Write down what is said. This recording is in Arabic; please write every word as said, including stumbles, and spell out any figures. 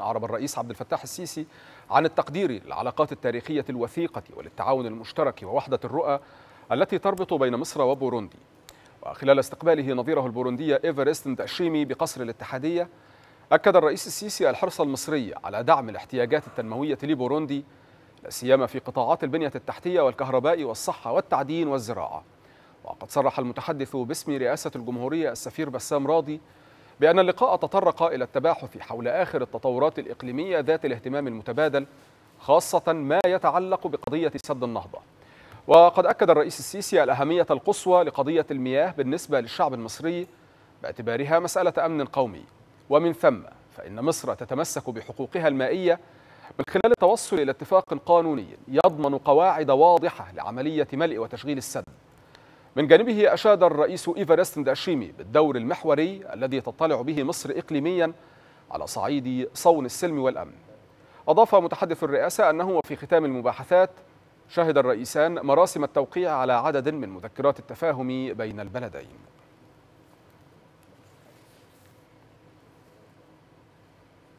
أعرب الرئيس عبد الفتاح السيسي عن التقدير للعلاقات التاريخية الوثيقة والتعاون المشترك ووحدة الرؤى التي تربط بين مصر وبوروندي. وخلال استقباله نظيره البوروندية إيفاريست نداشيمي بقصر الاتحادية، أكد الرئيس السيسي الحرص المصري على دعم الاحتياجات التنموية لبوروندي، لا سيما في قطاعات البنية التحتية والكهرباء والصحة والتعدين والزراعة. وقد صرح المتحدث باسم رئاسة الجمهورية السفير بسام راضي بأن اللقاء تطرق إلى التباحث حول آخر التطورات الإقليمية ذات الاهتمام المتبادل، خاصة ما يتعلق بقضية سد النهضة. وقد أكد الرئيس السيسي الأهمية القصوى لقضية المياه بالنسبة للشعب المصري باعتبارها مسألة أمن قومي، ومن ثم فإن مصر تتمسك بحقوقها المائية من خلال التوصل إلى اتفاق قانوني يضمن قواعد واضحة لعملية ملء وتشغيل السد. من جانبه أشاد الرئيس إيفاريست نداشيمي بالدور المحوري الذي تطلع به مصر إقليميا على صعيد صون السلم والأمن. أضاف متحدث الرئاسة أنه وفي ختام المباحثات شهد الرئيسان مراسم التوقيع على عدد من مذكرات التفاهم بين البلدين.